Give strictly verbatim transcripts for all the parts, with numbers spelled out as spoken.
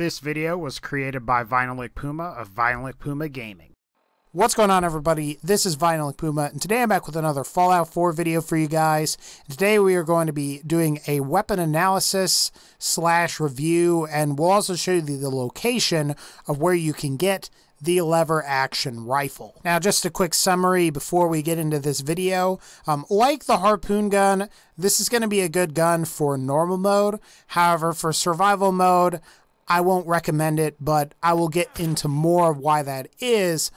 This video was created by Vinylic Puma of Vinylic Puma Gaming. What's going on, everybody? This is Vinylic Puma, and today I'm back with another Fallout four video for you guys. And today we are going to be doing a weapon analysis slash review, and we'll also show you the, the location of where you can get the lever action rifle. Now, just a quick summary before we get into this video. Um, like the harpoon gun, this is going to be a good gun for normal mode. However, for survival mode, I won't recommend it, but I will get into more why that is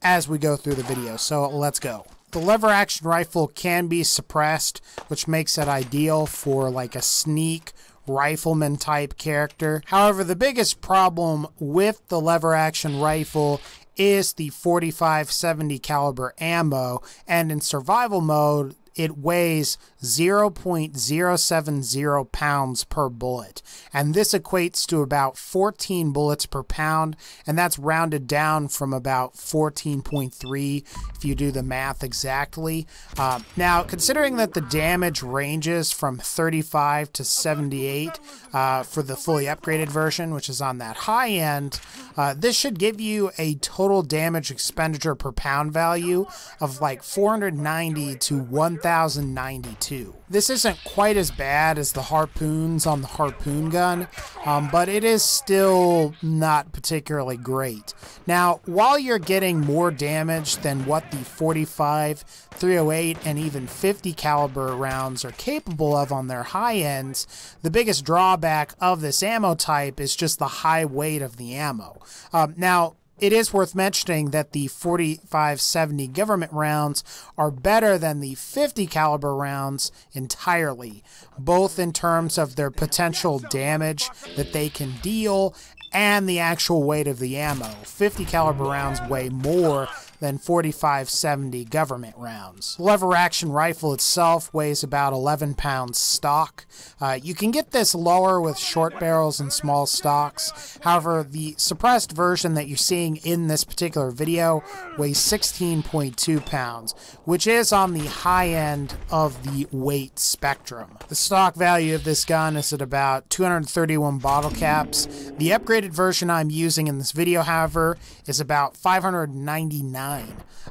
as we go through the video. So let's go. The lever action rifle can be suppressed, which makes it ideal for like a sneak rifleman type character. However, the biggest problem with the lever action rifle is the forty-five seventy caliber ammo, and in survival mode it weighs zero point zero seven zero pounds per bullet, and this equates to about fourteen bullets per pound, and that's rounded down from about fourteen point three if you do the math exactly. Um, now, considering that the damage ranges from thirty-five to seventy-eight uh, for the fully upgraded version, which is on that high end, uh, this should give you a total damage expenditure per pound value of like four hundred ninety to one thousand ninety-two. This isn't quite as bad as the harpoons on the harpoon gun, um, but it is still not particularly great. Now, while you're getting more damage than what the forty-five, three oh eight, and even fifty caliber rounds are capable of on their high ends, the biggest drawback of this ammo type is just the high weight of the ammo. Um, now, it is worth mentioning that the forty-five seventy government rounds are better than the fifty caliber rounds entirely, both in terms of their potential damage that they can deal and the actual weight of the ammo. fifty caliber rounds weigh more than forty-five seventy government rounds. The lever action rifle itself weighs about eleven pounds stock. Uh, you can get this lower with short barrels and small stocks. However, the suppressed version that you're seeing in this particular video weighs sixteen point two pounds, which is on the high end of the weight spectrum. The stock value of this gun is at about two hundred thirty-one bottle caps. The upgraded version I'm using in this video, however, is about five hundred ninety-nine.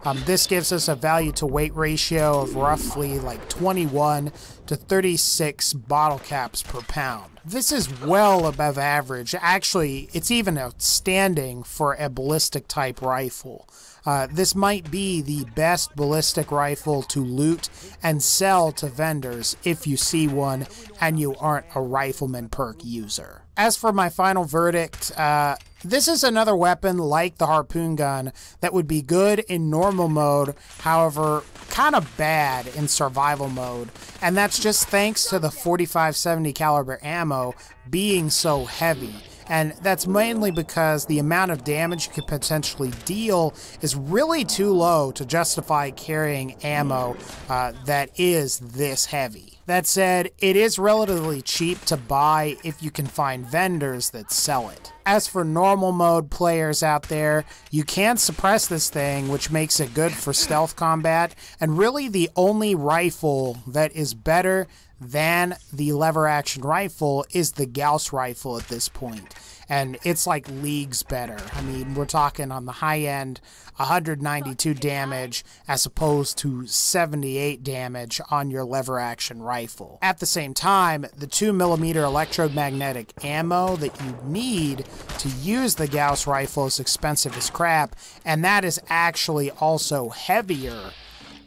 Um, this gives us a value to weight ratio of roughly like twenty-one to thirty-six bottle caps per pound. This is well above average. Actually, it's even outstanding for a ballistic type rifle. Uh, this might be the best ballistic rifle to loot and sell to vendors if you see one and you aren't a rifleman perk user. As for my final verdict, uh, this is another weapon like the harpoon gun that would be good in normal mode, however, kind of bad in survival mode. And that's just thanks to the forty-five seventy caliber ammo being so heavy. And that's mainly because the amount of damage you could potentially deal is really too low to justify carrying ammo uh, that is this heavy. That said, it is relatively cheap to buy if you can find vendors that sell it. As for normal mode players out there, you can suppress this thing, which makes it good for stealth combat, and really the only rifle that is better than the lever action rifle is the Gauss rifle at this point, and it's like leagues better. I mean, we're talking on the high end one hundred ninety-two damage as opposed to seventy-eight damage on your lever action rifle. At the same time, the two millimeter electromagnetic ammo that you need to use the Gauss rifle is expensive as crap, and that is actually also heavier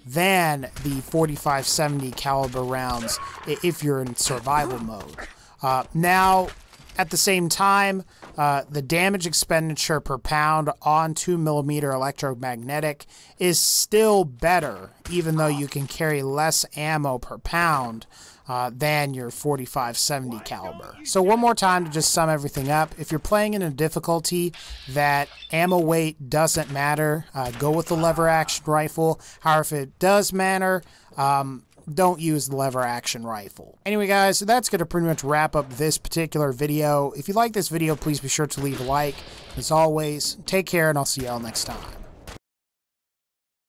than the forty-five seventy caliber rounds if you're in survival mode. Uh, now, at the same time, uh, the damage expenditure per pound on two millimeter electromagnetic is still better, even though you can carry less ammo per pound uh, than your forty-five seventy caliber. So one more time to just sum everything up. If you're playing in a difficulty that ammo weight doesn't matter, uh, go with the lever action rifle. However, if it does matter, um, don't use the lever action rifle. Anyway, guys, so that's going to pretty much wrap up this particular video. If you like this video, please be sure to leave a like. As always, take care, and I'll see y'all next time.